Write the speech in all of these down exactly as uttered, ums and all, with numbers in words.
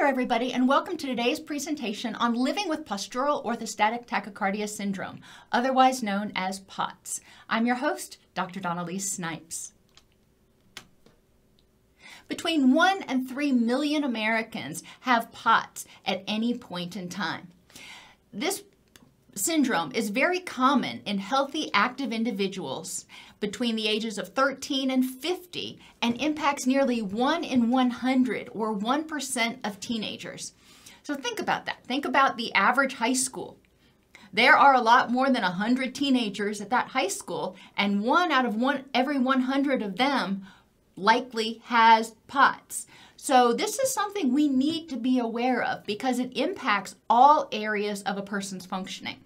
there, everybody, and welcome to today's presentation on living with postural orthostatic tachycardia syndrome, otherwise known as POTS. I'm your host, Doctor Dawn-Elise Snipes. Between one and three million Americans have POTS at any point in time. This syndrome is very common in healthy, active individuals between the ages of thirteen and fifty and impacts nearly one in one hundred or one percent of teenagers. So think about that. Think about the average high school. There are a lot more than one hundred teenagers at that high school, and one out of one, every one hundred of them likely has POTS. So this is something we need to be aware of because it impacts all areas of a person's functioning.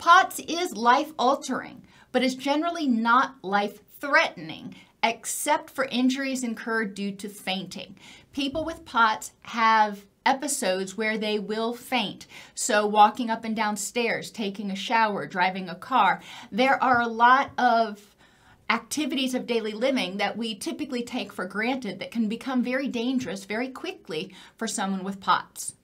POTS is life-altering, but is generally not life-threatening, except for injuries incurred due to fainting. People with POTS have episodes where they will faint. So walking up and down stairs, taking a shower, driving a car, there are a lot of activities of daily living that we typically take for granted that can become very dangerous very quickly for someone with POTS.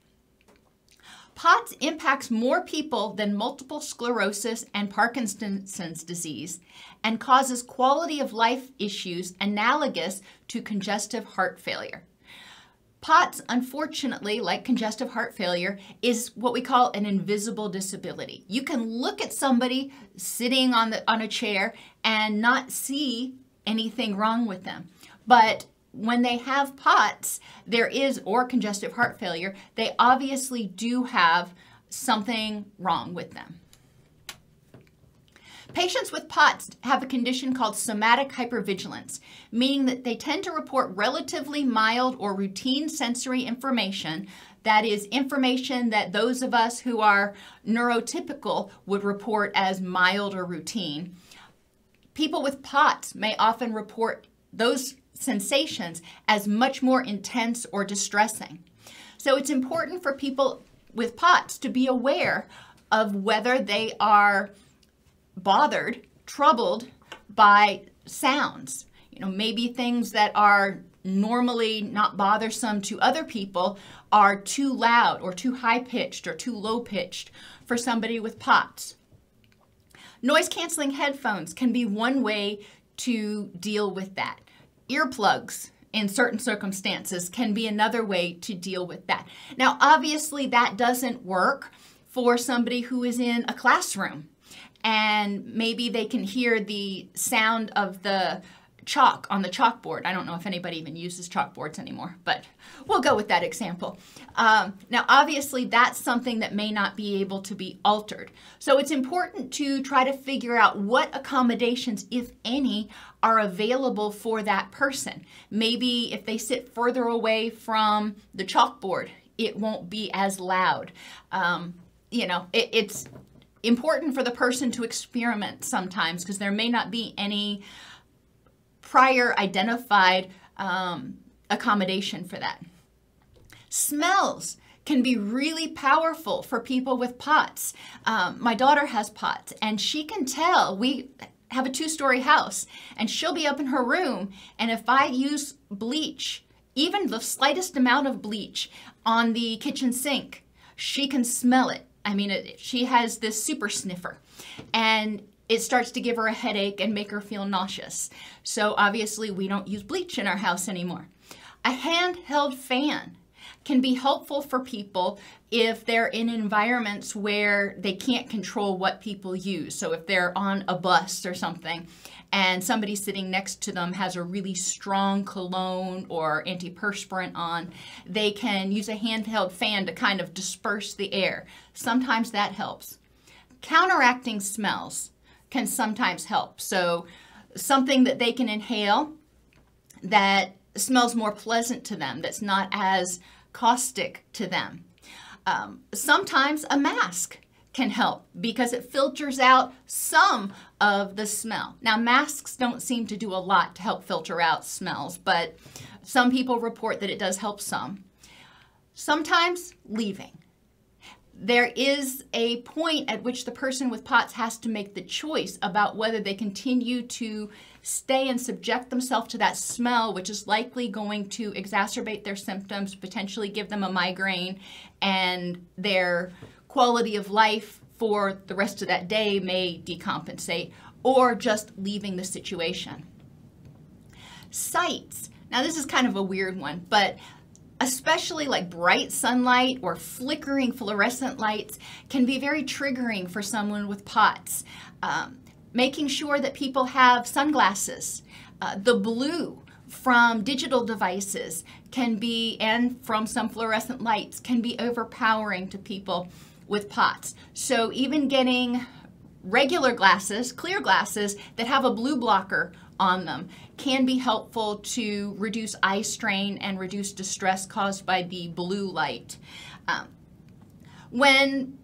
POTS impacts more people than multiple sclerosis and Parkinson's disease and causes quality of life issues analogous to congestive heart failure. POTS, unfortunately, like congestive heart failure, is what we call an invisible disability. You can look at somebody sitting on the on a chair and not see anything wrong with them. But when they have POTS, there is, or congestive heart failure, they obviously do have something wrong with them. Patients with POTS have a condition called somatic hypervigilance, meaning that they tend to report relatively mild or routine sensory information, that is information that those of us who are neurotypical would report as mild or routine. People with POTS may often report those sensations as much more intense or distressing. So it's important for people with POTS to be aware of whether they are bothered, troubled by sounds. You know, maybe things that are normally not bothersome to other people are too loud or too high-pitched or too low-pitched for somebody with POTS. Noise-canceling headphones can be one way to deal with that. Earplugs in certain circumstances can be another way to deal with that. Now, obviously, that doesn't work for somebody who is in a classroom. And maybe they can hear the sound of the chalk on the chalkboard. I don't know if anybody even uses chalkboards anymore, but we'll go with that example. Um, now, obviously, that's something that may not be able to be altered. So it's important to try to figure out what accommodations, if any, are available for that person. Maybe if they sit further away from the chalkboard, it won't be as loud. Um, you know, it, it's... important for the person to experiment sometimes because there may not be any prior identified um, accommodation for that. Smells can be really powerful for people with POTS. Um, my daughter has POTS and she can tell, we have a two-story house and she'll be up in her room, and if I use bleach, even the slightest amount of bleach on the kitchen sink, she can smell it. I mean, it, she has this super sniffer, and it starts to give her a headache and make her feel nauseous. So obviously we don't use bleach in our house anymore. A handheld fan can be helpful for people if they're in environments where they can't control what people use. So if they're on a bus or something and somebody sitting next to them has a really strong cologne or antiperspirant on, they can use a handheld fan to kind of disperse the air. Sometimes that helps. Counteracting smells can sometimes help. So something that they can inhale that smells more pleasant to them, that's not as caustic to them. Um, sometimes a mask can help because it filters out some of the smell. Now, masks don't seem to do a lot to help filter out smells, but some people report that it does help some. Sometimes leaving. there is a point at which the person with POTS has to make the choice about whether they continue to stay and subject themselves to that smell, which is likely going to exacerbate their symptoms, potentially give them a migraine, and their quality of life for the rest of that day may decompensate, or just leaving the situation. Sights. Now this is kind of a weird one, but especially like bright sunlight or flickering fluorescent lights can be very triggering for someone with POTS. Um, making sure that people have sunglasses. Uh, the blue from digital devices can be, and from some fluorescent lights, can be overpowering to people with POTS. So even getting regular glasses, clear glasses that have a blue blocker on them, can be helpful to reduce eye strain and reduce distress caused by the blue light. Um, when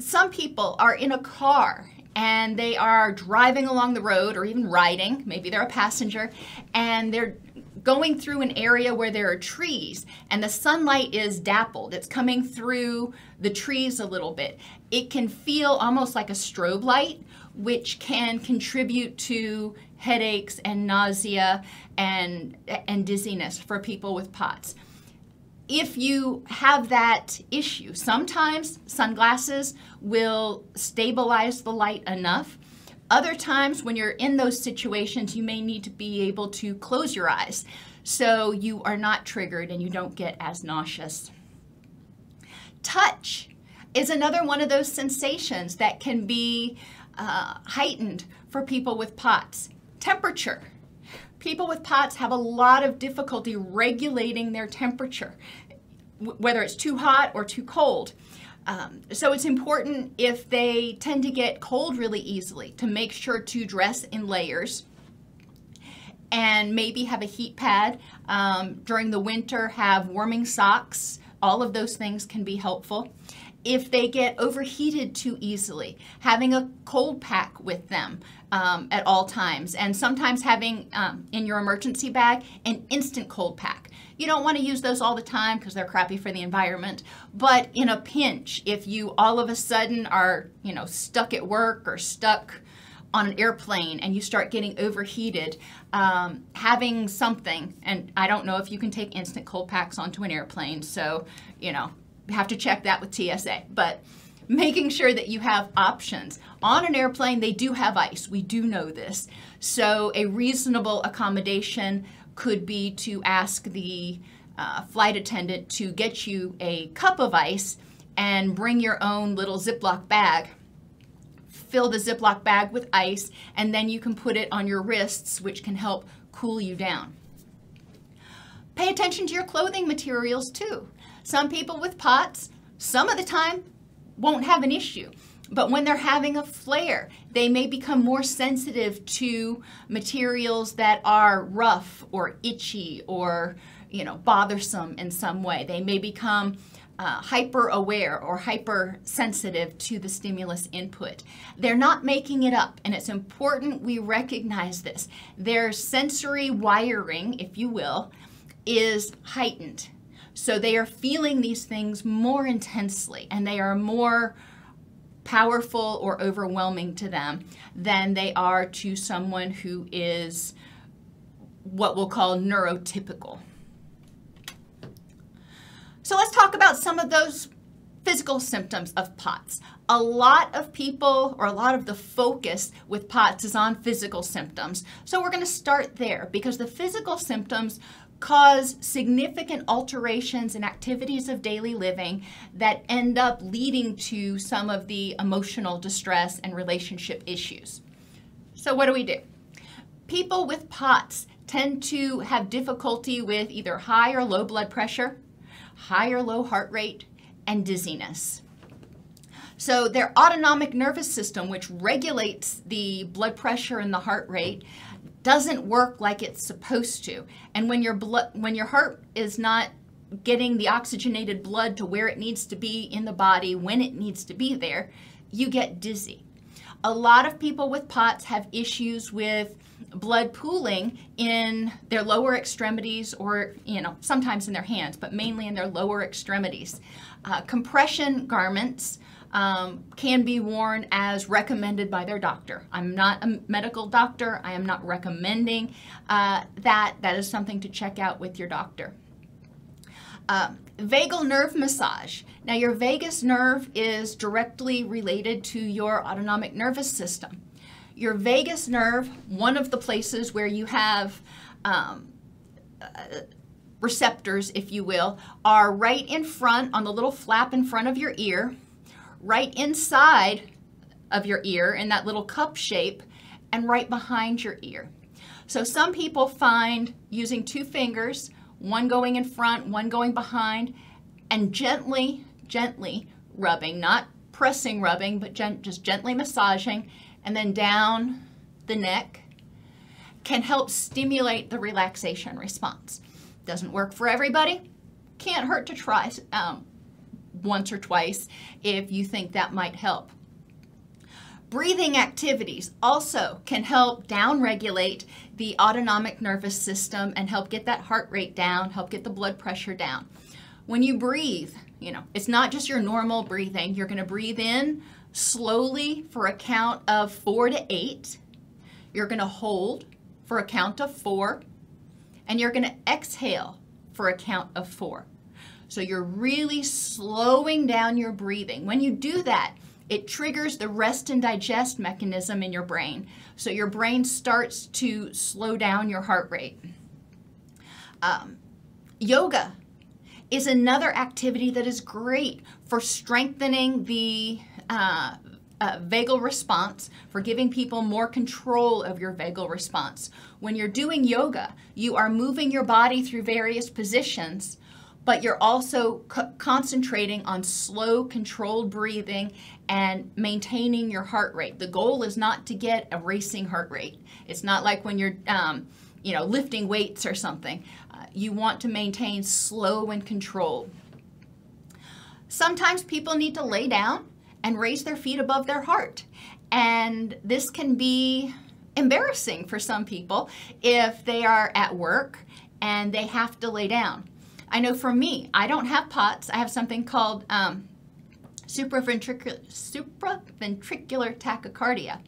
some people are in a car and they are driving along the road or even riding, maybe they're a passenger, and they're going through an area where there are trees and the sunlight is dappled, it's coming through the trees a little bit, it can feel almost like a strobe light, which can contribute to headaches and nausea and, and dizziness for people with POTS. If you have that issue, sometimes sunglasses will stabilize the light enough. Other times when you're in those situations, you may need to be able to close your eyes so you are not triggered and you don't get as nauseous. Touch is another one of those sensations that can be uh, heightened for people with POTS. Temperature. People with POTS have a lot of difficulty regulating their temperature, whether it's too hot or too cold. Um, so it's important, if they tend to get cold really easily, to make sure to dress in layers and maybe have a heat pad. Um, during the winter, have warming socks. All of those things can be helpful. If they get overheated too easily, having a cold pack with them um, at all times, and sometimes having um, in your emergency bag an instant cold pack. You don't want to use those all the time because they're crappy for the environment, but in a pinch, if you all of a sudden are, you know, stuck at work or stuck on an airplane and you start getting overheated, um, having something, and I don't know if you can take instant cold packs onto an airplane, so, you know, have to check that with T S A, but making sure that you have options. On an airplane, they do have ice. We do know this. So a reasonable accommodation could be to ask the uh, flight attendant to get you a cup of ice and bring your own little Ziploc bag. Fill the Ziploc bag with ice, and then you can put it on your wrists, which can help cool you down. Pay attention to your clothing materials too. Some people with POTS, some of the time, won't have an issue. But when they're having a flare, they may become more sensitive to materials that are rough or itchy or, you know, bothersome in some way. They may become uh, hyper aware or hypersensitive to the stimulus input. They're not making it up, and it's important we recognize this. Their sensory wiring, if you will, is heightened. So they are feeling these things more intensely, and they are more powerful or overwhelming to them than they are to someone who is what we'll call neurotypical. So let's talk about some of those physical symptoms of POTS. A lot of people, or a lot of the focus with POTS, is on physical symptoms. So we're going to start there, because the physical symptoms cause significant alterations in activities of daily living that end up leading to some of the emotional distress and relationship issues. So what do we do? People with POTS tend to have difficulty with either high or low blood pressure, high or low heart rate, and dizziness. So their autonomic nervous system, which regulates the blood pressure and the heart rate, doesn't work like it's supposed to. And when your blood, when your heart is not getting the oxygenated blood to where it needs to be in the body when it needs to be there, you get dizzy. A lot of people with POTS have issues with blood pooling in their lower extremities, or you know, sometimes in their hands, but mainly in their lower extremities. Uh, compression garments um, can be worn as recommended by their doctor. I'm not a medical doctor. I am not recommending uh, that. That is something to check out with your doctor. Uh, vagal nerve massage. Now, your vagus nerve is directly related to your autonomic nervous system. Your vagus nerve, one of the places where you have um, uh, receptors, if you will, are right in front on the little flap in front of your ear, right inside of your ear in that little cup shape, and right behind your ear. So some people find using two fingers, one going in front, one going behind, and gently, gently rubbing, not pressing rubbing, but gen- just gently massaging, and then down the neck, can help stimulate the relaxation response. Doesn't work for everybody. Can't hurt to try um, once or twice if you think that might help. Breathing activities also can help downregulate the autonomic nervous system and help get that heart rate down, help get the blood pressure down. When you breathe, you know, it's not just your normal breathing. You're going to breathe in slowly for a count of four to eight. You're going to hold for a count of four, and you're going to exhale for a count of four. So you're really slowing down your breathing. When you do that, it triggers the rest and digest mechanism in your brain. So your brain starts to slow down your heart rate. Um, yoga is another activity that is great for strengthening the uh, uh, vagal response, for giving people more control of your vagal response. When you're doing yoga, you are moving your body through various positions, but you're also co- concentrating on slow, controlled breathing and maintaining your heart rate. The goal is not to get a racing heart rate. It's not like when you're um, you know, lifting weights or something. Uh, you want to maintain slow and controlled. Sometimes people need to lay down and raise their feet above their heart. And this can be embarrassing for some people if they are at work and they have to lay down. I know for me, I don't have POTS. I have something called um, supraventricular, supraventricular tachycardia.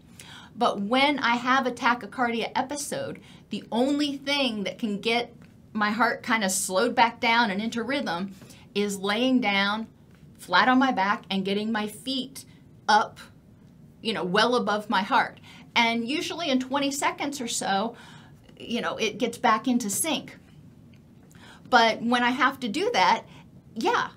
But when I have a tachycardia episode, the only thing that can get my heart kind of slowed back down and into rhythm is laying down flat on my back and getting my feet up, you know, well above my heart. And usually in twenty seconds or so, you know, it gets back into sync. But when I have to do that, yeah,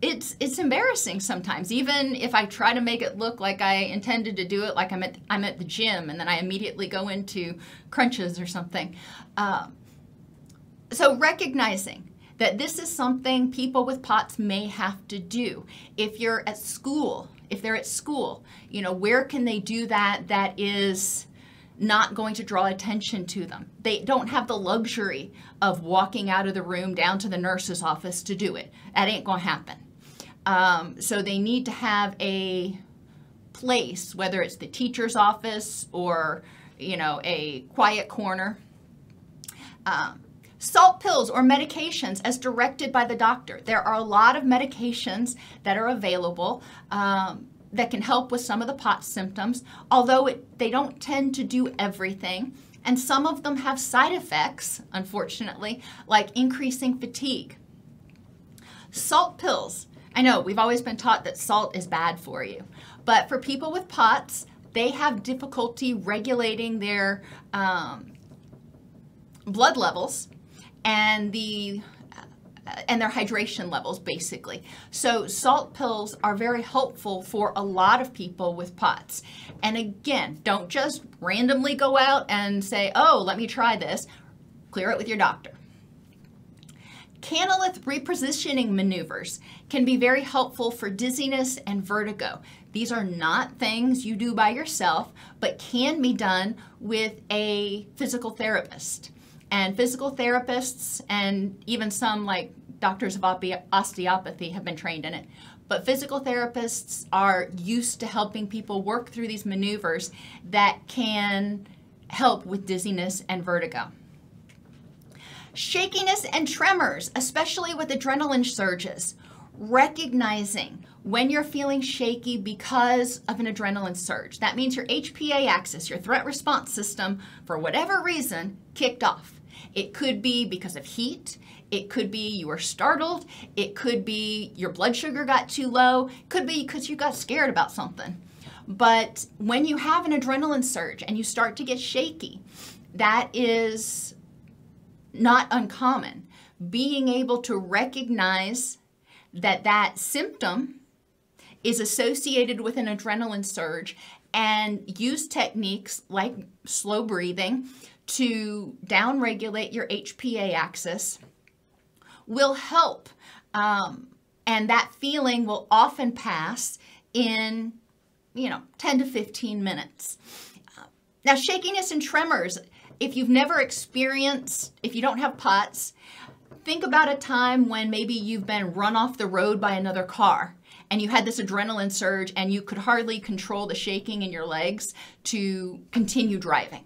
it's it's embarrassing sometimes. Even if I try to make it look like I intended to do it, like I'm at, I'm at the gym, and then I immediately go into crunches or something. Uh, so recognizing that this is something people with POTS may have to do. If you're at school, if they're at school, you know, where can they do that that is not going to draw attention to them? They don't have the luxury of walking out of the room down to the nurse's office to do it. That ain't gonna happen. Um, so they need to have a place, whether it's the teacher's office or, you know, a quiet corner. Um, salt pills or medications as directed by the doctor. There are a lot of medications that are available Um, that can help with some of the POTS symptoms, although it, they don't tend to do everything. And some of them have side effects, unfortunately, like increasing fatigue. Salt pills. I know we've always been taught that salt is bad for you, but for people with POTS, they have difficulty regulating their um, blood levels and the and their hydration levels, basically. So salt pills are very helpful for a lot of people with POTS. And again, don't just randomly go out and say, oh, let me try this. Clear it with your doctor. Canalith repositioning maneuvers can be very helpful for dizziness and vertigo. These are not things you do by yourself, but can be done with a physical therapist. And physical therapists and even some like doctors of osteopathy have been trained in it. But physical therapists are used to helping people work through these maneuvers that can help with dizziness and vertigo. Shakiness and tremors, especially with adrenaline surges. Recognizing when you're feeling shaky because of an adrenaline surge. That means your H P A axis, your threat response system, for whatever reason, kicked off. It could be because of heat. It could be you were startled. It could be your blood sugar got too low. It could be because you got scared about something. But when you have an adrenaline surge and you start to get shaky, that is not uncommon. Being able to recognize that that symptom is associated with an adrenaline surge and use techniques like slow breathing to downregulate your H P A axis will help. Um, and that feeling will often pass in, you know, ten to fifteen minutes. Now, shakiness and tremors, if you've never experienced, if you don't have POTS, think about a time when maybe you've been run off the road by another car and you had this adrenaline surge and you could hardly control the shaking in your legs to continue driving.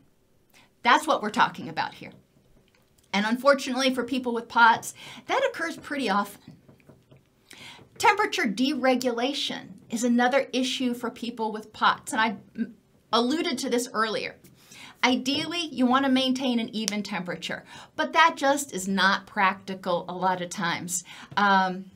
That's what we're talking about here. And unfortunately for people with POTS, that occurs pretty often. Temperature deregulation is another issue for people with POTS, and I alluded to this earlier. Ideally, you want to maintain an even temperature, but that just is not practical a lot of times. Um,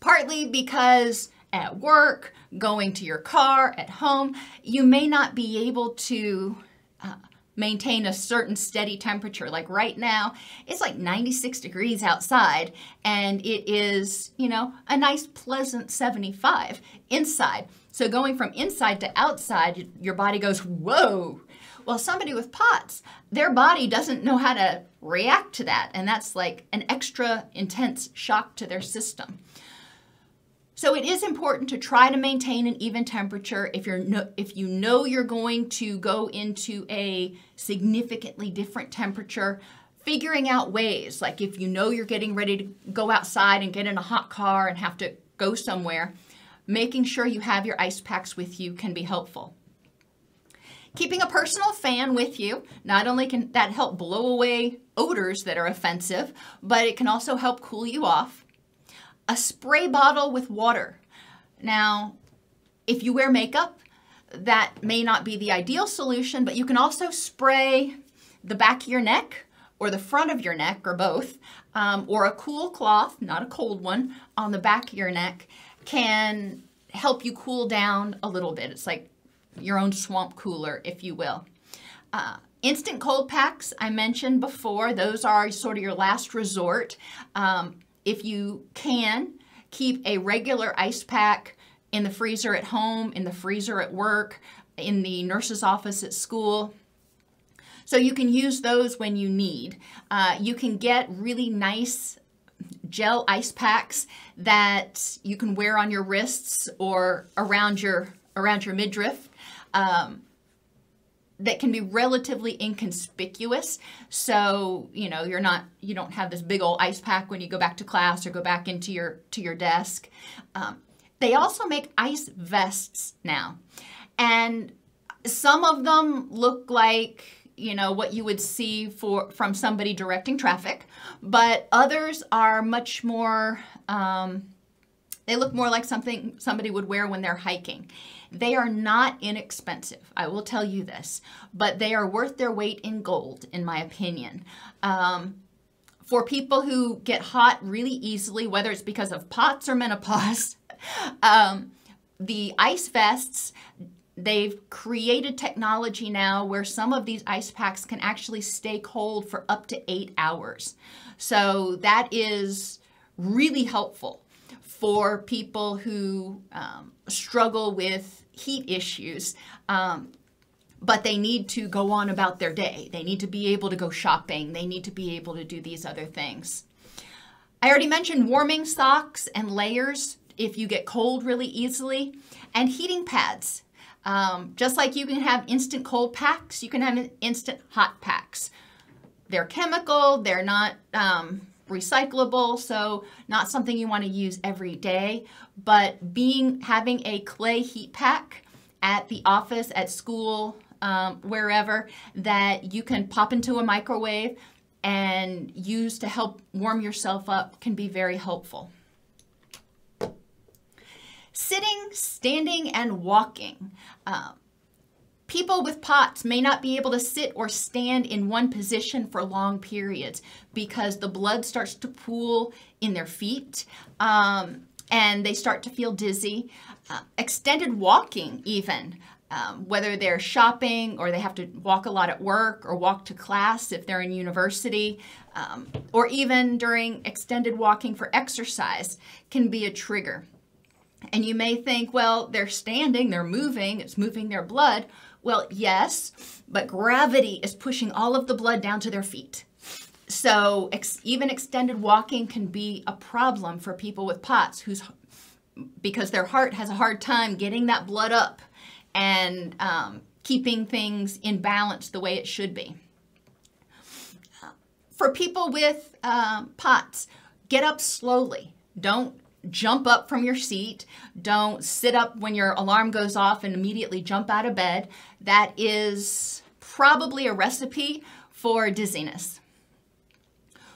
partly because at work, going to your car, at home, you may not be able to uh, maintain a certain steady temperature. Like right now, it's like ninety-six degrees outside, and it is, you know, a nice pleasant seventy-five inside. So going from inside to outside, your body goes, whoa. Well, somebody with POTS, their body doesn't know how to react to that, and that's like an extra intense shock to their system. So it is important to try to maintain an even temperature if you're no, if you know you're going to go into a significantly different temperature. Figuring out ways, like if you know you're getting ready to go outside and get in a hot car and have to go somewhere, making sure you have your ice packs with you can be helpful. Keeping a personal fan with you, not only can that help blow away odors that are offensive, but it can also help cool you off. A spray bottle with water. Now, if you wear makeup, that may not be the ideal solution, but you can also spray the back of your neck or the front of your neck or both, um, or a cool cloth, not a cold one, on the back of your neck can help you cool down a little bit. It's like your own swamp cooler, if you will. Uh, instant cold packs, I mentioned before, those are sort of your last resort. Um, if you can, keep a regular ice pack in the freezer at home, in the freezer at work, in the nurse's office at school. So you can use those when you need. Uh, you can get really nice gel ice packs that you can wear on your wrists or around your, around your midriff. Um, that can be relatively inconspicuous. So, you know, you're not, you don't have this big old ice pack when you go back to class or go back into your, to your desk. Um, they also make ice vests now. And some of them look like, you know, what you would see for, from somebody directing traffic, but others are much more, um, they look more like something somebody would wear when they're hiking. They are not inexpensive, I will tell you this, but they are worth their weight in gold, in my opinion. Um, for people who get hot really easily, whether it's because of POTS or menopause, um, the ice vests, they've created technology now where some of these ice packs can actually stay cold for up to eight hours. So that is really helpful for people who um, struggle with heat issues, um, but they need to go on about their day. They need to be able to go shopping. They need to be able to do these other things. I already mentioned warming socks and layers if you get cold really easily, and heating pads. Um, just like you can have instant cold packs, you can have instant hot packs. They're chemical, they're not um, recyclable, so not something you want to use every day, but being having a clay heat pack at the office, at school, um, wherever, that you can pop into a microwave and use to help warm yourself up can be very helpful. Sitting, standing, and walking. Um, People with P O T S may not be able to sit or stand in one position for long periods because the blood starts to pool in their feet um, and they start to feel dizzy. Uh, extended walking even, um, whether they're shopping or they have to walk a lot at work or walk to class if they're in university, um, or even during extended walking for exercise can be a trigger. And you may think, well, they're standing, they're moving, it's moving their blood. Well, yes, but gravity is pushing all of the blood down to their feet. So ex even extended walking can be a problem for people with P O T S who's, because their heart has a hard time getting that blood up and um, keeping things in balance the way it should be. For people with uh, P O T S, get up slowly. Don't jump up from your seat. Don't sit up when your alarm goes off and immediately jump out of bed. That is probably a recipe for dizziness.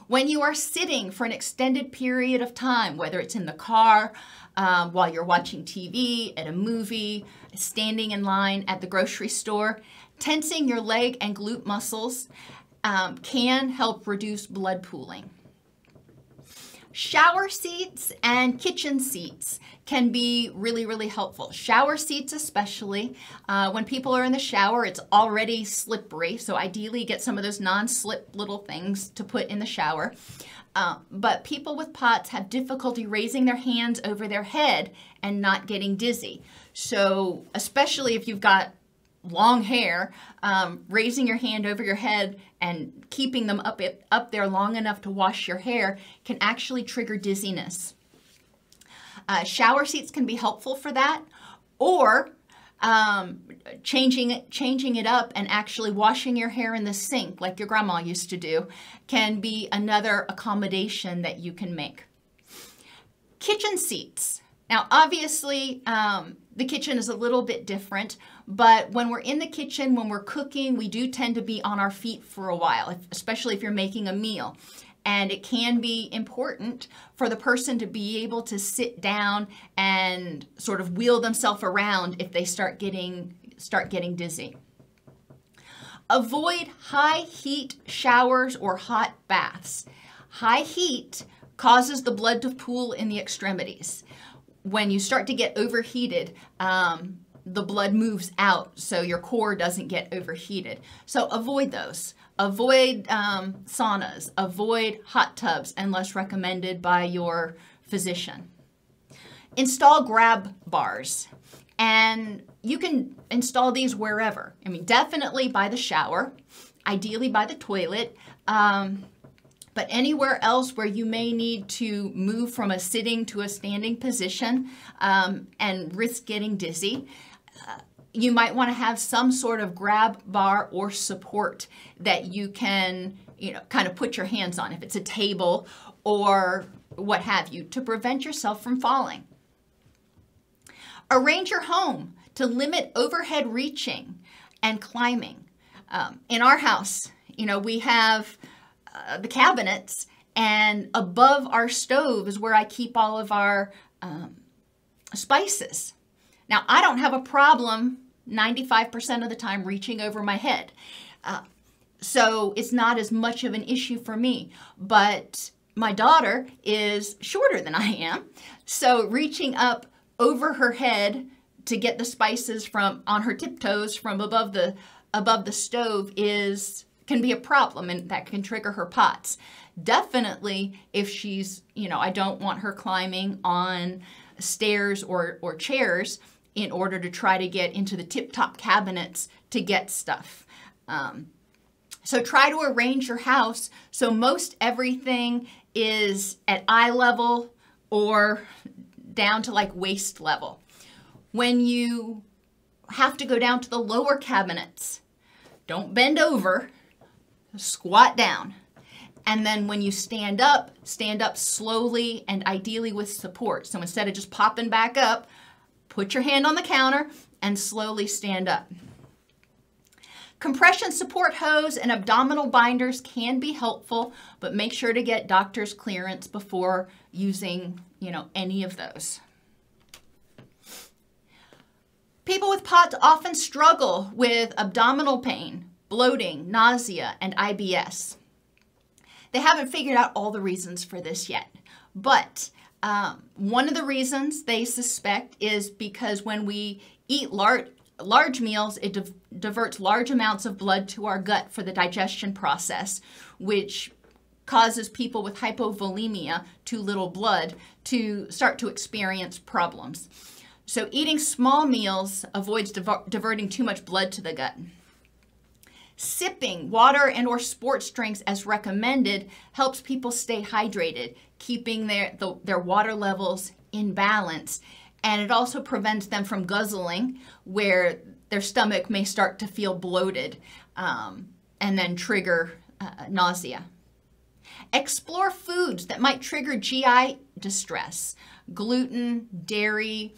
When you are sitting for an extended period of time, whether it's in the car, um, while you're watching T V, at a movie, standing in line at the grocery store, tensing your leg and glute muscles um, can help reduce blood pooling. Shower seats and kitchen seats can be really, really helpful. Shower seats especially. Uh, when people are in the shower, it's already slippery, so ideally get some of those non-slip little things to put in the shower. Uh, but people with P O T S have difficulty raising their hands over their head and not getting dizzy. So especially if you've got long hair, um, raising your hand over your head and keeping them up, it, up there long enough to wash your hair can actually trigger dizziness. Uh, shower seats can be helpful for that, or um, changing it, changing it up and actually washing your hair in the sink like your grandma used to do can be another accommodation that you can make. Kitchen seats. Now, obviously, um, the kitchen is a little bit different, but when we're in the kitchen, when we're cooking, we do tend to be on our feet for a while, especially if you're making a meal. And it can be important for the person to be able to sit down and sort of wheel themselves around if they start getting, start getting dizzy. Avoid high heat showers or hot baths. High heat causes the blood to pool in the extremities. When you start to get overheated, um, the blood moves out so your core doesn't get overheated. So avoid those. Avoid um, saunas, avoid hot tubs unless recommended by your physician. Install grab bars, and you can install these wherever. I mean, definitely by the shower, ideally by the toilet, um, but anywhere else where you may need to move from a sitting to a standing position um, and risk getting dizzy, uh, you might want to have some sort of grab bar or support that you can, you know, kind of put your hands on, if it's a table or what have you, to prevent yourself from falling. Arrange your home to limit overhead reaching and climbing. Um, in our house, you know, we have Uh, the cabinets, and above our stove is where I keep all of our um, spices. Now, I don't have a problem ninety-five percent of the time reaching over my head. Uh, so it's not as much of an issue for me, but my daughter is shorter than I am. So reaching up over her head to get the spices from on her tiptoes from above the, above the stove is can be a problem, and that can trigger her P O T S. Definitely if she's, you know, I don't want her climbing on stairs or, or chairs in order to try to get into the tip-top cabinets to get stuff. Um, so try to arrange your house so most everything is at eye level or down to like waist level. When you have to go down to the lower cabinets, don't bend over. Squat down, and then when you stand up, stand up slowly and ideally with support. So instead of just popping back up, put your hand on the counter and slowly stand up. Compression support hose and abdominal binders can be helpful, but make sure to get doctor's clearance before using, you know, any of those. People with P O T S often struggle with abdominal pain, bloating, nausea, and I B S. They haven't figured out all the reasons for this yet, but um, one of the reasons they suspect is because when we eat large, large meals, it div diverts large amounts of blood to our gut for the digestion process, which causes people with hypovolemia, too little blood, to start to experience problems. So eating small meals avoids div diverting too much blood to the gut. Sipping water and or sports drinks as recommended helps people stay hydrated, keeping their, the, their water levels in balance. And it also prevents them from guzzling, where their stomach may start to feel bloated um, and then trigger uh, nausea. Explore foods that might trigger G I distress. Gluten, dairy,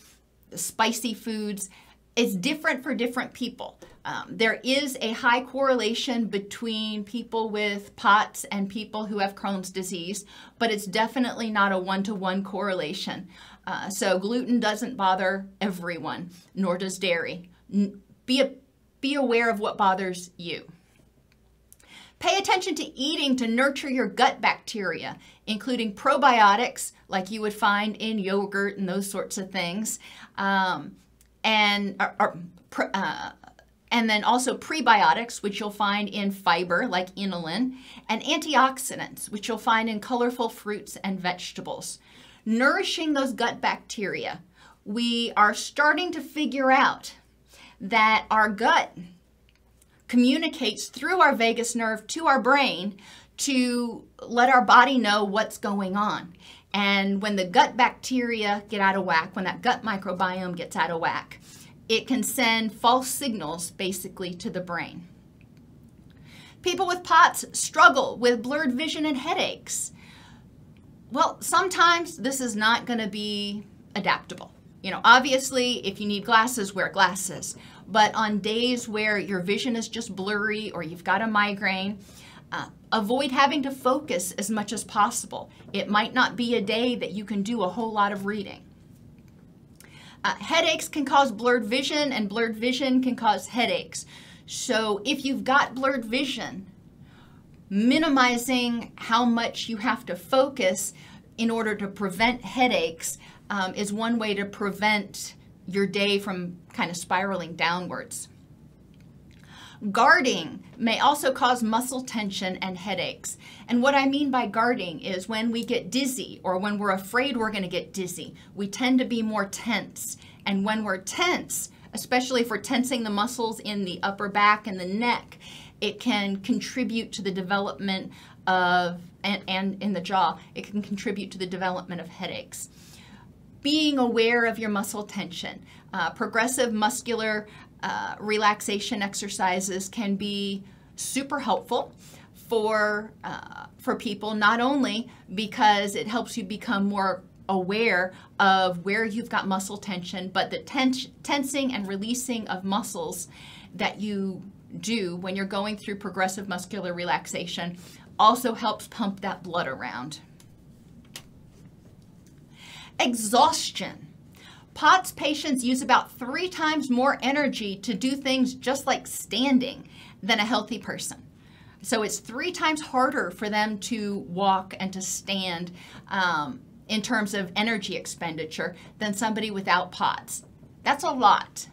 spicy foods. It's different for different people. Um, there is a high correlation between people with P O T S and people who have Crohn's disease, but it's definitely not a one-to-one correlation. Uh, so gluten doesn't bother everyone, nor does dairy. N be, a be aware of what bothers you. Pay attention to eating to nurture your gut bacteria, including probiotics, like you would find in yogurt and those sorts of things, um, and or, or, uh, and then also prebiotics, which you'll find in fiber, like inulin, and antioxidants, which you'll find in colorful fruits and vegetables. Nourishing those gut bacteria, we are starting to figure out that our gut communicates through our vagus nerve to our brain to let our body know what's going on. And when the gut bacteria get out of whack, when that gut microbiome gets out of whack, it can send false signals basically to the brain. People with P O T S struggle with blurred vision and headaches. Well, sometimes this is not going to be adaptable. You know, obviously, if you need glasses, wear glasses. But on days where your vision is just blurry or you've got a migraine, uh, avoid having to focus as much as possible. It might not be a day that you can do a whole lot of reading. Uh, headaches can cause blurred vision, and blurred vision can cause headaches. So if you've got blurred vision, minimizing how much you have to focus in order to prevent headaches um, is one way to prevent your day from kind of spiraling downwards. Guarding may also cause muscle tension and headaches. And what I mean by guarding is when we get dizzy or when we're afraid we're going to get dizzy, we tend to be more tense. And when we're tense, especially if we're tensing the muscles in the upper back and the neck, it can contribute to the development of, and, and in the jaw, it can contribute to the development of headaches. Being aware of your muscle tension. Uh, progressive muscular Uh, relaxation exercises can be super helpful for, uh, for people, not only because it helps you become more aware of where you've got muscle tension, but the tens tensing and releasing of muscles that you do when you're going through progressive muscular relaxation also helps pump that blood around. Exhaustion. P O T S patients use about three times more energy to do things just like standing than a healthy person. So it's three times harder for them to walk and to stand um, in terms of energy expenditure than somebody without P O T S. That's a lot.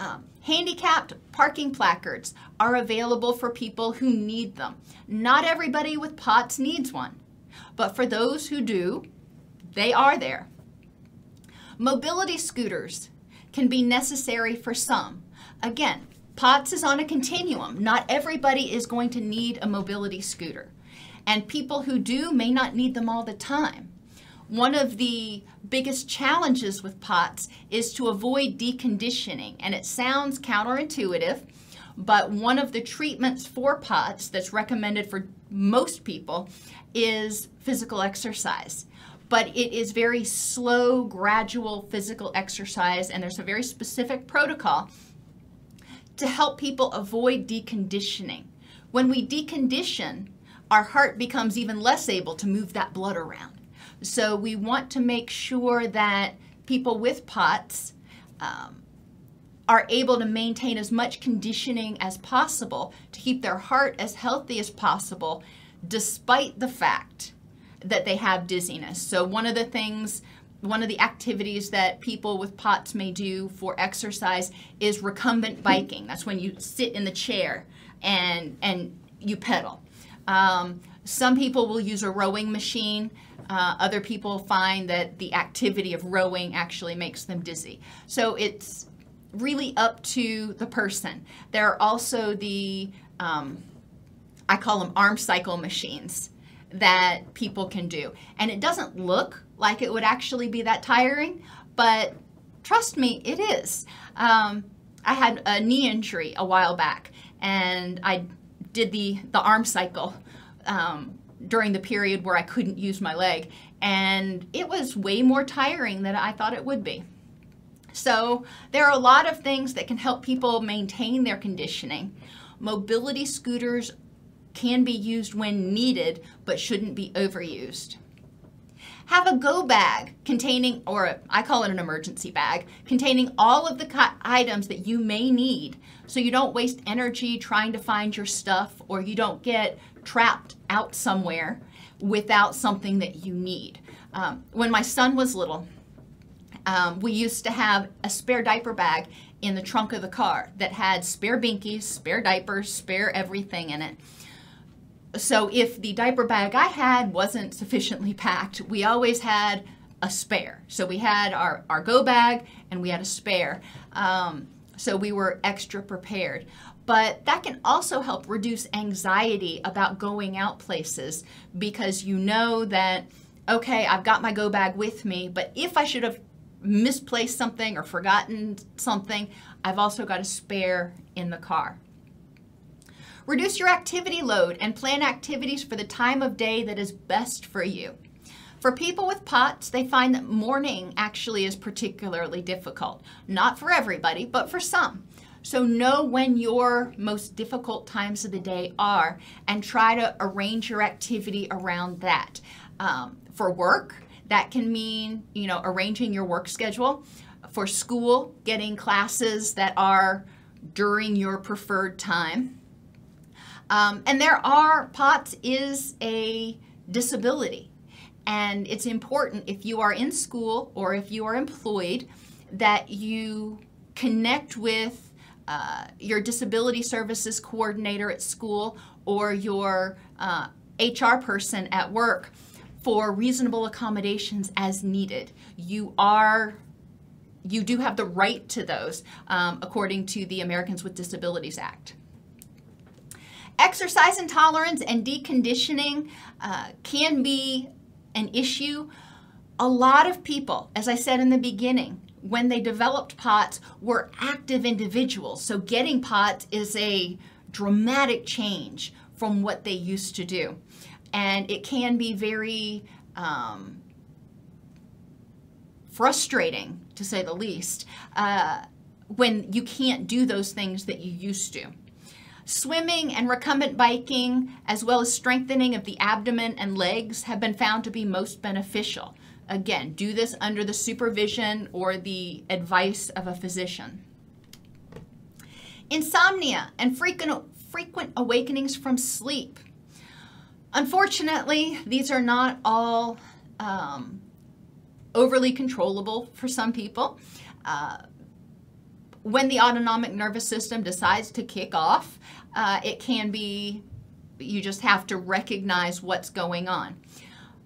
Um, handicapped parking placards are available for people who need them. Not everybody with P O T S needs one, but for those who do, they are there. Mobility scooters can be necessary for some. Again, P O T S is on a continuum. Not everybody is going to need a mobility scooter, and people who do may not need them all the time. One of the biggest challenges with P O T S is to avoid deconditioning, and it sounds counterintuitive, but one of the treatments for P O T S that's recommended for most people is physical exercise. But it is very slow, gradual physical exercise, and there's a very specific protocol to help people avoid deconditioning. When we decondition, our heart becomes even less able to move that blood around. So we want to make sure that people with POTS um, are able to maintain as much conditioning as possible to keep their heart as healthy as possible, despite the fact that they have dizziness. So one of the things, one of the activities that people with POTS may do for exercise is recumbent biking. That's when you sit in the chair and, and you pedal. Um, some people will use a rowing machine. Uh, other people find that the activity of rowing actually makes them dizzy. So it's really up to the person. There are also the, um, I call them arm cycle machines that people can do. And it doesn't look like it would actually be that tiring, but trust me, it is. Um, I had a knee injury a while back, and I did the, the arm cycle um, during the period where I couldn't use my leg, and it was way more tiring than I thought it would be. So there are a lot of things that can help people maintain their conditioning. Mobility scooters can be used when needed, but shouldn't be overused. Have a go bag containing, or I call it an emergency bag, containing all of the items that you may need, so you don't waste energy trying to find your stuff, or you don't get trapped out somewhere without something that you need. Um, when my son was little, um, we used to have a spare diaper bag in the trunk of the car that had spare binkies, spare diapers, spare everything in it. So if the diaper bag I had wasn't sufficiently packed, we always had a spare. So we had our, our go bag and we had a spare. Um, so we were extra prepared. But that can also help reduce anxiety about going out places, because you know that, okay, I've got my go bag with me, but if I should have misplaced something or forgotten something, I've also got a spare in the car. Reduce your activity load and plan activities for the time of day that is best for you. For people with POTS, they find that morning actually is particularly difficult. Not for everybody, but for some. So know when your most difficult times of the day are and try to arrange your activity around that. Um, for work, that can mean, you know, arranging your work schedule. For school, getting classes that are during your preferred time. Um, and there are, POTS is a disability, and it's important if you are in school or if you are employed that you connect with uh, your disability services coordinator at school or your uh, H R person at work for reasonable accommodations as needed. You are, you do have the right to those um, according to the Americans with Disabilities Act. Exercise intolerance and deconditioning uh, can be an issue. A lot of people, as I said in the beginning, when they developed POTS were active individuals. So getting POTS is a dramatic change from what they used to do. And it can be very um, frustrating, to say the least, uh, when you can't do those things that you used to. Swimming and recumbent biking, as well as strengthening of the abdomen and legs, have been found to be most beneficial. Again, do this under the supervision or the advice of a physician. Insomnia and frequent, frequent awakenings from sleep. Unfortunately, these are not all um, overly controllable for some people. Uh, When the autonomic nervous system decides to kick off, uh, it can be, you just have to recognize what's going on.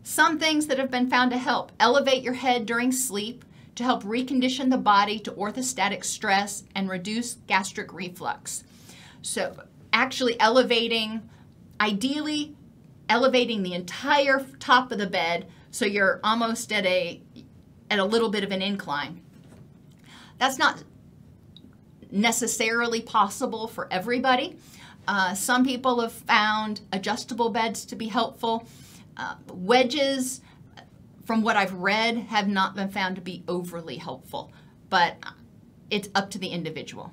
Some things that have been found to help: elevate your head during sleep to help recondition the body to orthostatic stress and reduce gastric reflux. So actually elevating, ideally elevating the entire top of the bed so you're almost at a, at a little bit of an incline. That's not necessarily possible for everybody. Uh, some people have found adjustable beds to be helpful. Uh, wedges, from what I've read, have not been found to be overly helpful, but it's up to the individual.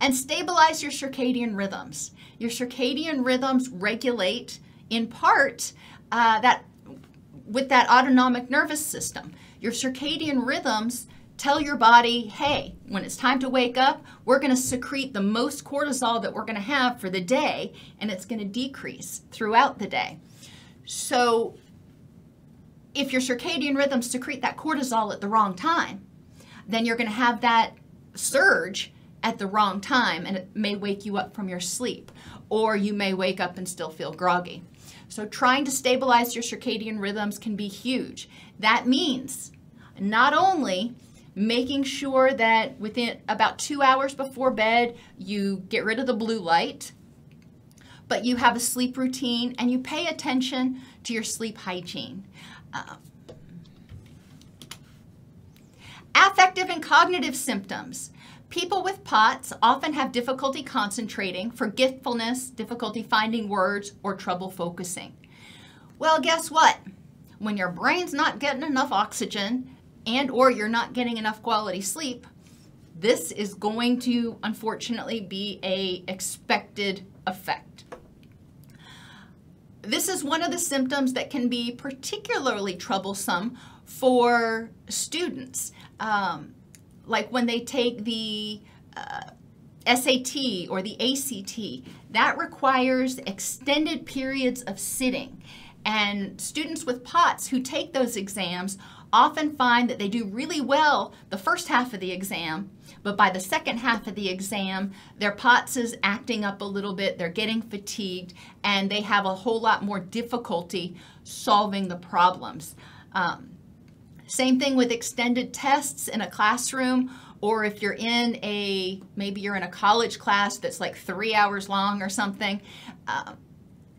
and stabilize your circadian rhythms. Your circadian rhythms regulate, in part, uh, that with that autonomic nervous system. Your circadian rhythms tell your body, hey, when it's time to wake up, we're going to secrete the most cortisol that we're going to have for the day, and it's going to decrease throughout the day. So if your circadian rhythms secrete that cortisol at the wrong time, then you're going to have that surge at the wrong time, and it may wake you up from your sleep, or you may wake up and still feel groggy. So trying to stabilize your circadian rhythms can be huge. That means not only making sure that within about two hours before bed, you get rid of the blue light, but you have a sleep routine and you pay attention to your sleep hygiene. Uh, affective and cognitive symptoms. People with P O T S often have difficulty concentrating, forgetfulness, difficulty finding words, or trouble focusing. Well, guess what? When your brain's not getting enough oxygen and or you're not getting enough quality sleep, this is going to unfortunately be an expected effect. This is one of the symptoms that can be particularly troublesome for students. Um, like when they take the uh, S A T or the A C T, that requires extended periods of sitting. And students with P O T S who take those exams often find that they do really well the first half of the exam, but by the second half of the exam, their P O T S is acting up a little bit, they're getting fatigued, and they have a whole lot more difficulty solving the problems. Um, Same thing with extended tests in a classroom, or if you're in a, maybe you're in a college class that's like three hours long or something. Uh,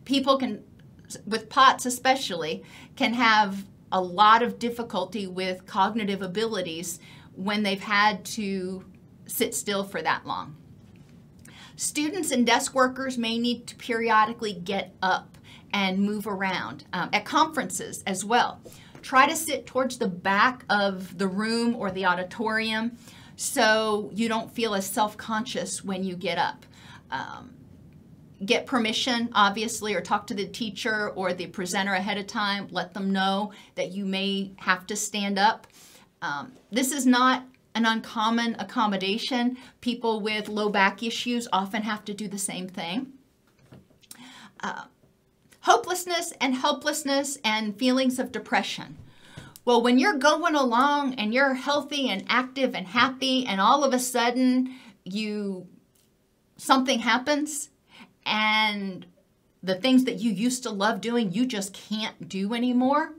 people can, with P O T S especially, can have a lot of difficulty with cognitive abilities when they've had to sit still for that long. Students and desk workers may need to periodically get up and move around, um, at conferences as well. Try to sit towards the back of the room or the auditorium so you don't feel as self-conscious when you get up. Um, get permission, obviously, or talk to the teacher or the presenter ahead of time. Let them know that you may have to stand up. Um, this is not an uncommon accommodation. People with low back issues often have to do the same thing. Uh, Hopelessness and helplessness and feelings of depression. Well, when you're going along and you're healthy and active and happy, and all of a sudden you something happens and the things that you used to love doing, you just can't do anymore.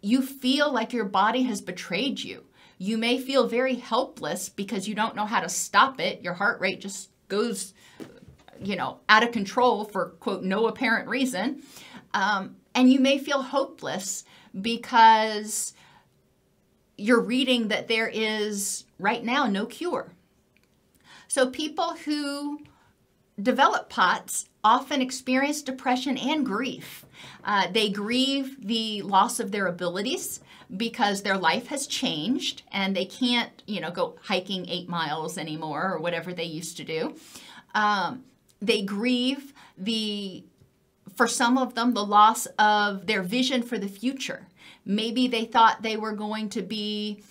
You feel like your body has betrayed you. You may feel very helpless because you don't know how to stop it. Your heart rate just goes, you know, out of control for, quote, no apparent reason. Um, and you may feel hopeless because you're reading that there is, right now, no cure. So people who develop P O T S often experience depression and grief. Uh, they grieve the loss of their abilities because their life has changed and they can't, you know, go hiking eight miles anymore or whatever they used to do. Um, They grieve the, for some of them, the loss of their vision for the future. Maybe they thought they were going to be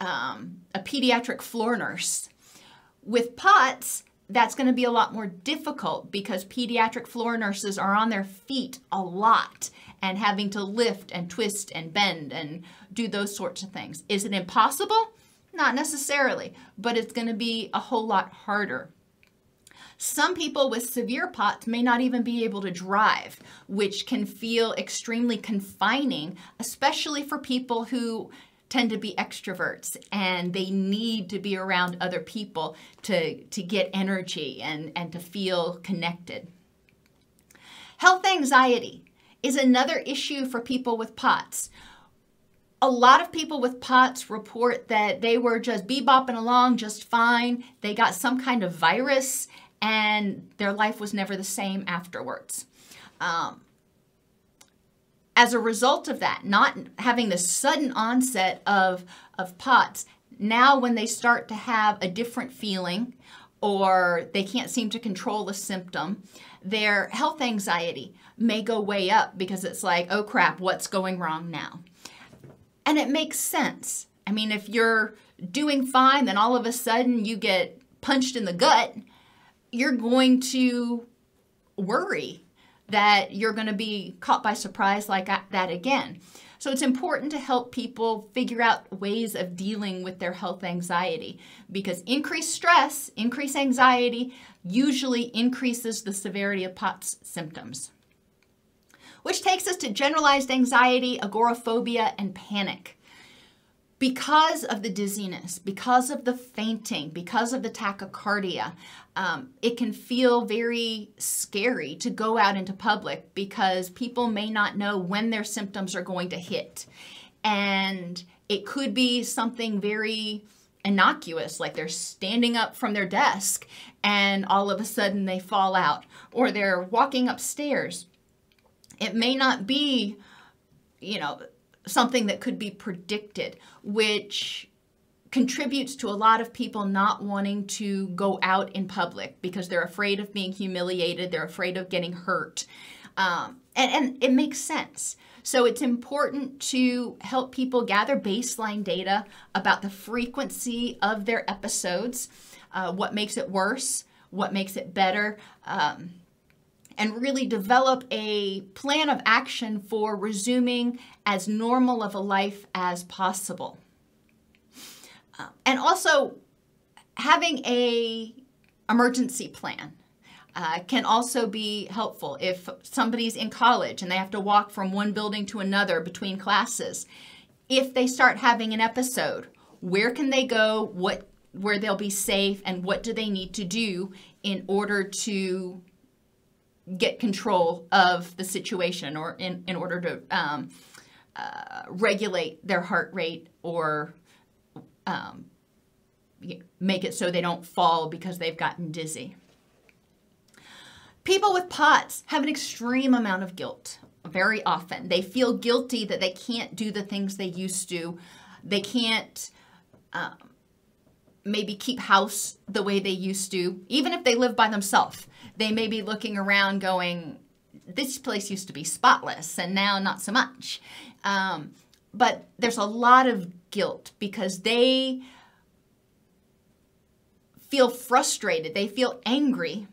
um, a pediatric floor nurse. With P O T S, that's going to be a lot more difficult because pediatric floor nurses are on their feet a lot and having to lift and twist and bend and do those sorts of things. Is it impossible? Not necessarily, but it's going to be a whole lot harder. Some people with severe P O T S may not even be able to drive, which can feel extremely confining, especially for people who tend to be extroverts and they need to be around other people to, to get energy and, and to feel connected. Health anxiety is another issue for people with P O T S. A lot of people with P O T S report that they were just bebopping along just fine. They got some kind of virus and their life was never the same afterwards. Um, as a result of that, not having the sudden onset of, of P O T S, now when they start to have a different feeling or they can't seem to control the symptom, their health anxiety may go way up because it's like, oh crap, what's going wrong now? And it makes sense. I mean, if you're doing fine, then all of a sudden you get punched in the gut, you're going to worry that you're going to be caught by surprise like that again. So it's important to help people figure out ways of dealing with their health anxiety, because increased stress, increased anxiety usually increases the severity of P O T S symptoms. Which takes us to generalized anxiety, agoraphobia, and panic. Because of the dizziness, because of the fainting, because of the tachycardia, um, it can feel very scary to go out into public because people may not know when their symptoms are going to hit. And it could be something very innocuous, like they're standing up from their desk and all of a sudden they fall out, or they're walking upstairs. It may not be, you know, something that could be predicted, which contributes to a lot of people not wanting to go out in public because they're afraid of being humiliated, they're afraid of getting hurt, um, and, and it makes sense. So it's important to help people gather baseline data about the frequency of their episodes, uh, what makes it worse, what makes it better, um, and really develop a plan of action for resuming as normal of a life as possible. Um, and also having a emergency plan uh, can also be helpful. If somebody's in college and they have to walk from one building to another between classes, if they start having an episode, where can they go, what, where they'll be safe, and what do they need to do in order to get control of the situation, or in, in order to um, uh, regulate their heart rate, or um, make it so they don't fall because they've gotten dizzy. People with P O T S have an extreme amount of guilt very often. They feel guilty that they can't do the things they used to. They can't um, maybe keep house the way they used to, even if they live by themselves. They may be looking around going, this place used to be spotless and now not so much. Um, but there's a lot of guilt because they feel frustrated. They feel angry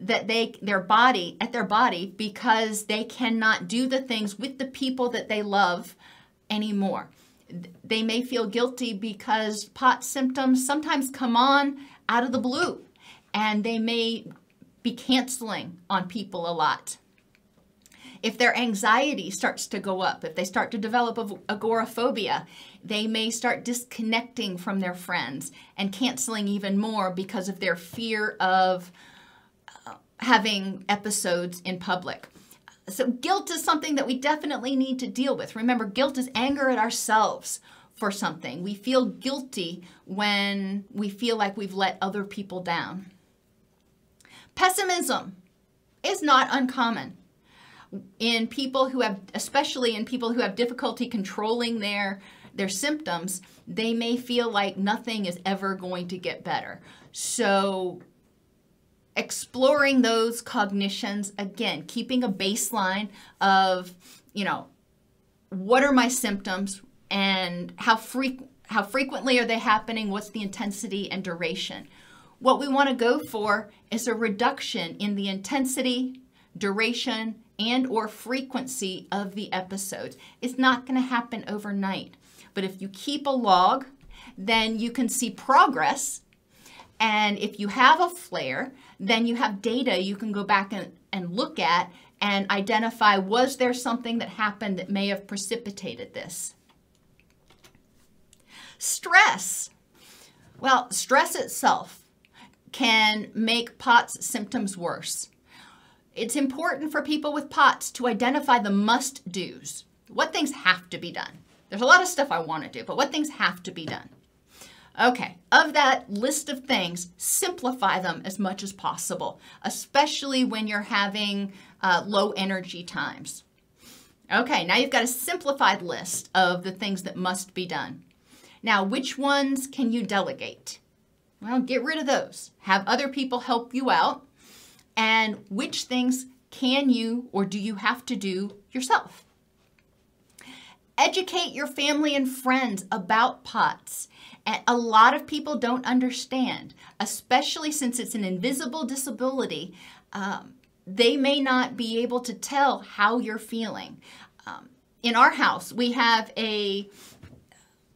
that they, their body, at their body, because they cannot do the things with the people that they love anymore. They may feel guilty because P O T S symptoms sometimes come on out of the blue, and they may be canceling on people a lot. If their anxiety starts to go up, if they start to develop agoraphobia, they may start disconnecting from their friends and canceling even more because of their fear of having episodes in public. So guilt is something that we definitely need to deal with. Remember, guilt is anger at ourselves for something. We feel guilty when we feel like we've let other people down. Pessimism is not uncommon in people who have, especially in people who have difficulty controlling their, their symptoms. They may feel like nothing is ever going to get better. So exploring those cognitions, again, keeping a baseline of, you know, what are my symptoms and how, fre how frequently are they happening? What's the intensity and duration? What we want to go for is a reduction in the intensity, duration, and or frequency of the episodes. It's not going to happen overnight, but if you keep a log, then you can see progress. And if you have a flare, then you have data you can go back and, and look at and identify, was there something that happened that may have precipitated this? Stress. Well, stress itself can make P O T S symptoms worse. It's important for people with P O T S to identify the must-dos. What things have to be done? There's a lot of stuff I want to do, but what things have to be done? Okay, of that list of things, simplify them as much as possible, especially when you're having uh, low energy times. Okay, now you've got a simplified list of the things that must be done. Now, which ones can you delegate? Well, get rid of those. Have other people help you out. And which things can you or do you have to do yourself? Educate your family and friends about POTS. And a lot of people don't understand, especially since it's an invisible disability. Um, they may not be able to tell how you're feeling. Um, in our house, we have a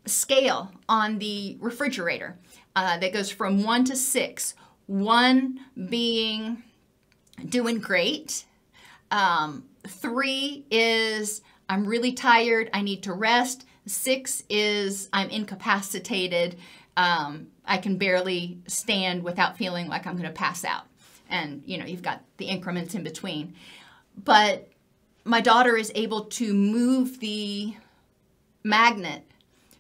scale on the refrigerator uh, that goes from one to six. One being doing great. Um, three is I'm really tired, I need to rest. Six is I'm incapacitated. Um, I can barely stand without feeling like I'm going to pass out. And, you know, you've got the increments in between. But my daughter is able to move the magnet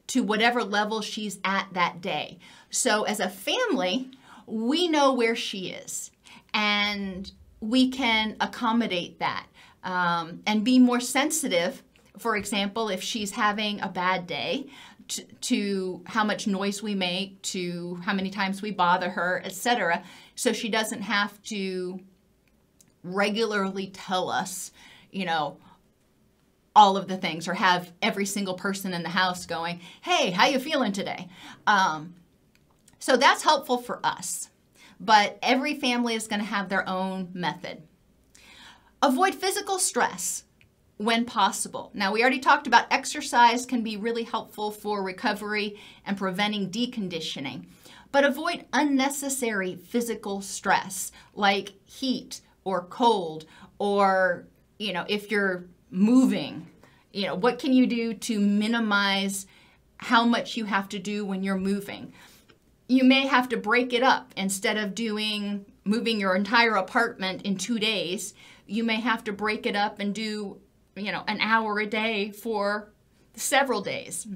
to whatever level she's at that day. So as a family, we know where she is and we can accommodate that um, and be more sensitive. For example, if she's having a bad day, to, to how much noise we make, to how many times we bother her, et cetera, so she doesn't have to regularly tell us, you know, all of the things, or have every single person in the house going, hey, how you feeling today? Um, so that's helpful for us, but every family is going to have their own method. Avoid physical stress when possible. Now, we already talked about exercise can be really helpful for recovery and preventing deconditioning, but avoid unnecessary physical stress like heat or cold, or, you know, if you're moving, you know, what can you do to minimize how much you have to do when you're moving? You may have to break it up. Instead of doing moving your entire apartment in two days, you may have to break it up and do, you know, an hour a day for several days.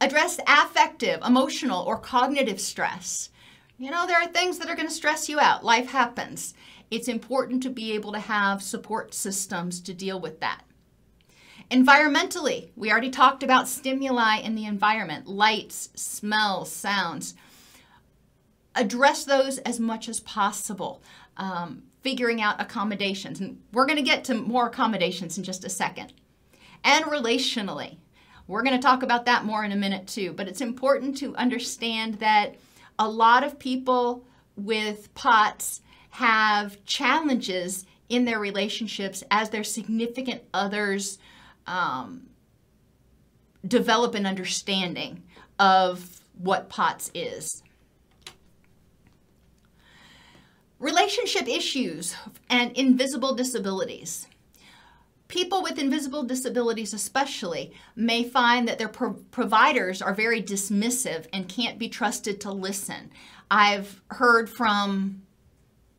Address affective, emotional, or cognitive stress. You know, there are things that are going to stress you out. Life happens. It's important to be able to have support systems to deal with that. Environmentally, we already talked about stimuli in the environment, lights, smells, sounds. Address those as much as possible. Um, figuring out accommodations. And we're going to get to more accommodations in just a second. And relationally, we're going to talk about that more in a minute too, but it's important to understand that a lot of people with POTS have challenges in their relationships as their significant others um, develop an understanding of what POTS is. Relationship issues and invisible disabilities. People with invisible disabilities especially may find that their pro providers are very dismissive and can't be trusted to listen. I've heard from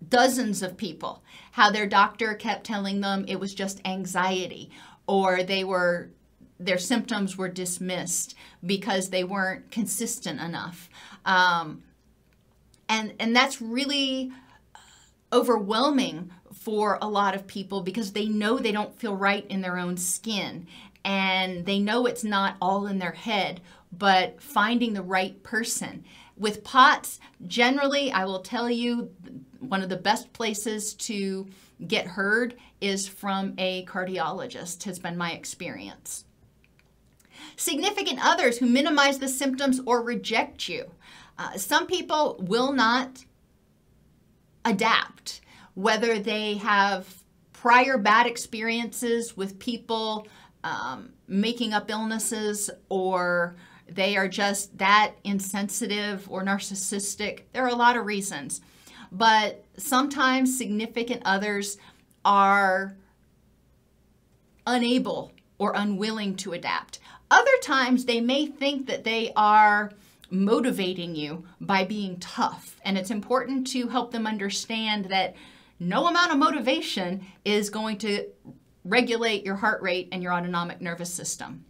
dozens of people how their doctor kept telling them it was just anxiety, or they were, their symptoms were dismissed because they weren't consistent enough. Um, and, and that's really overwhelming for a lot of people, because they know they don't feel right in their own skin, and they know it's not all in their head, but finding the right person. With POTS, generally, I will tell you, one of the best places to get heard is from a cardiologist, has been my experience. Significant others who minimize the symptoms or reject you. Uh, some people will not adapt, whether they have prior bad experiences with people um, making up illnesses, or they are just that insensitive or narcissistic. There are a lot of reasons, but sometimes significant others are unable or unwilling to adapt. Other times they may think that they are motivating you by being tough. And it's important to help them understand that no amount of motivation is going to regulate your heart rate and your autonomic nervous system.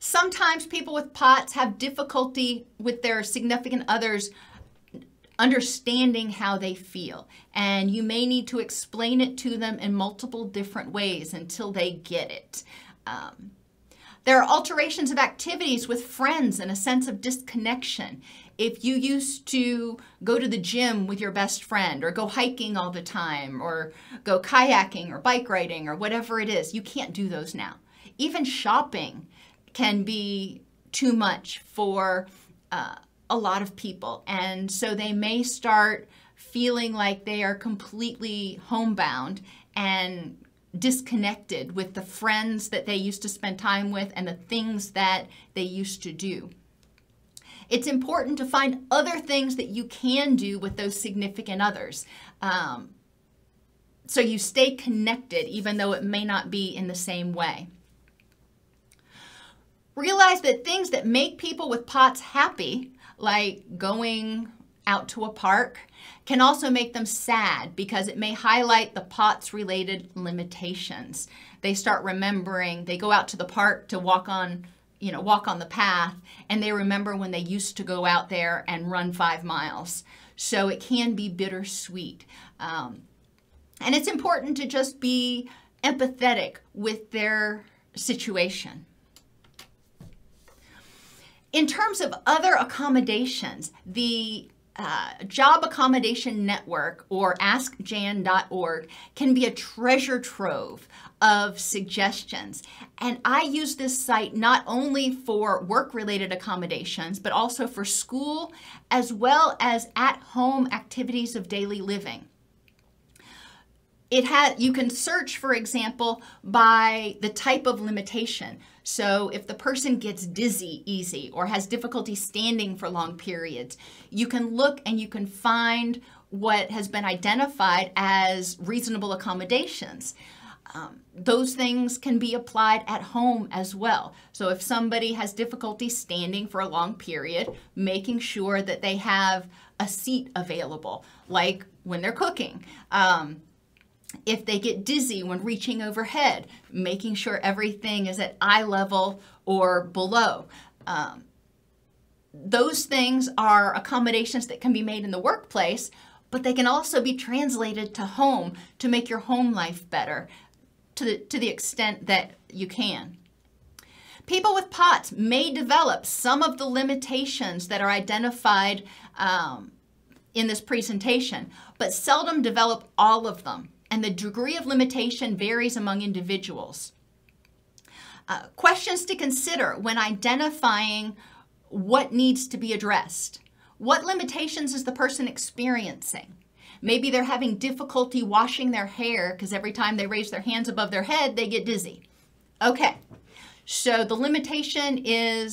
Sometimes people with POTS have difficulty with their significant others understanding how they feel. And you may need to explain it to them in multiple different ways until they get it. Um, There are alterations of activities with friends and a sense of disconnection. If you used to go to the gym with your best friend or go hiking all the time or go kayaking or bike riding or whatever it is, you can't do those now. Even shopping can be too much for uh, a lot of people. And so they may start feeling like they are completely homebound and disconnected with the friends that they used to spend time with and the things that they used to do. It's important to find other things that you can do with those significant others. Um, so you stay connected, even though it may not be in the same way. Realize that things that make people with POTS happy, like going out to a park, can also make them sad because it may highlight the POTS-related limitations. They start remembering, they go out to the park to walk on you know, walk on the path, and they remember when they used to go out there and run five miles. So it can be bittersweet. Um, and it's important to just be empathetic with their situation. In terms of other accommodations, the Uh, Job Accommodation Network or ask jan dot org can be a treasure trove of suggestions. And I use this site not only for work-related accommodations, but also for school, as well as at-home activities of daily living. It had, you can search, for example, by the type of limitation. So if the person gets dizzy easy or has difficulty standing for long periods, you can look and you can find what has been identified as reasonable accommodations. Um, those things can be applied at home as well. So if somebody has difficulty standing for a long period, making sure that they have a seat available, like when they're cooking. Um, If they get dizzy when reaching overhead, making sure everything is at eye level or below. Um, those things are accommodations that can be made in the workplace, but they can also be translated to home to make your home life better to the, to the extent that you can. People with POTS may develop some of the limitations that are identified um, in this presentation, but seldom develop all of them. And the degree of limitation varies among individuals. Uh, questions to consider when identifying what needs to be addressed. What limitations is the person experiencing? Maybe they're having difficulty washing their hair because every time they raise their hands above their head, they get dizzy. Okay, so the limitation is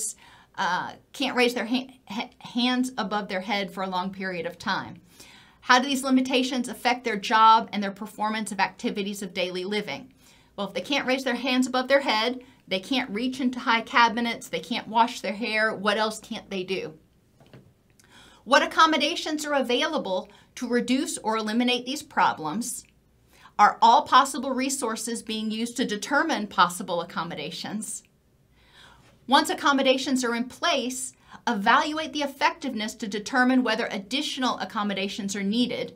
uh, can't raise their ha ha hands above their head for a long period of time. How do these limitations affect their job and their performance of activities of daily living? Well, if they can't raise their hands above their head, they can't reach into high cabinets, they can't wash their hair, what else can't they do? What accommodations are available to reduce or eliminate these problems? Are all possible resources being used to determine possible accommodations? Once accommodations are in place, evaluate the effectiveness to determine whether additional accommodations are needed,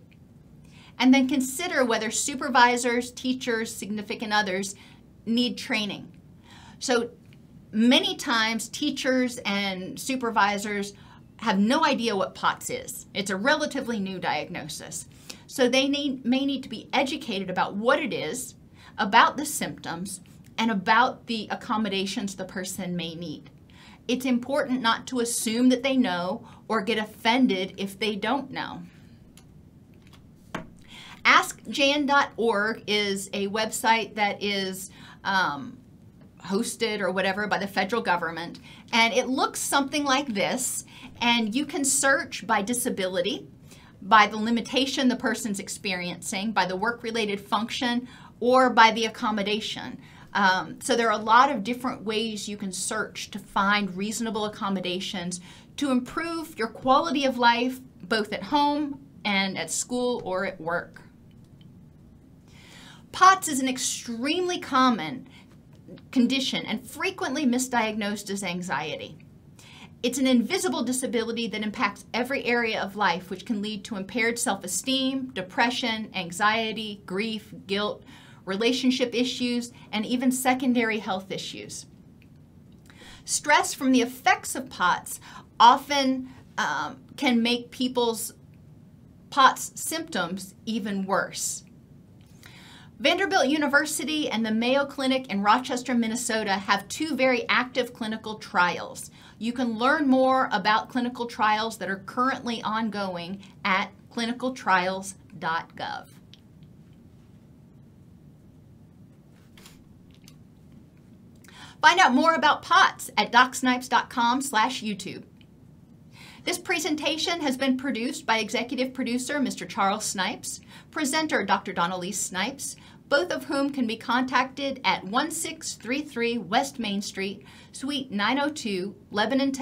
and then consider whether supervisors, teachers, significant others need training. So many times teachers and supervisors have no idea what POTS is. It's a relatively new diagnosis. So they need, may need to be educated about what it is, about the symptoms, and about the accommodations the person may need. It's important not to assume that they know or get offended if they don't know. ask jan dot org is a website that is um, hosted or whatever by the federal government, and it looks something like this, and you can search by disability, by the limitation the person's experiencing, by the work-related function, or by the accommodation. Um, so there are a lot of different ways you can search to find reasonable accommodations to improve your quality of life, both at home and at school or at work. POTS is an extremely common condition and frequently misdiagnosed as anxiety. It's an invisible disability that impacts every area of life, which can lead to impaired self-esteem, depression, anxiety, grief, guilt, relationship issues, and even secondary health issues. stress from the effects of POTS often um, can make people's POTS symptoms even worse. Vanderbilt University and the Mayo Clinic in Rochester, Minnesota have two very active clinical trials. You can learn more about clinical trials that are currently ongoing at clinical trials dot gov. Find out more about POTS at doc snipes dot com slash YouTube. This presentation has been produced by executive producer Mister Charles Snipes, presenter Doctor Dawn-Elise Snipes, both of whom can be contacted at one six three three West Main Street, Suite nine oh two, Lebanon, Tennessee.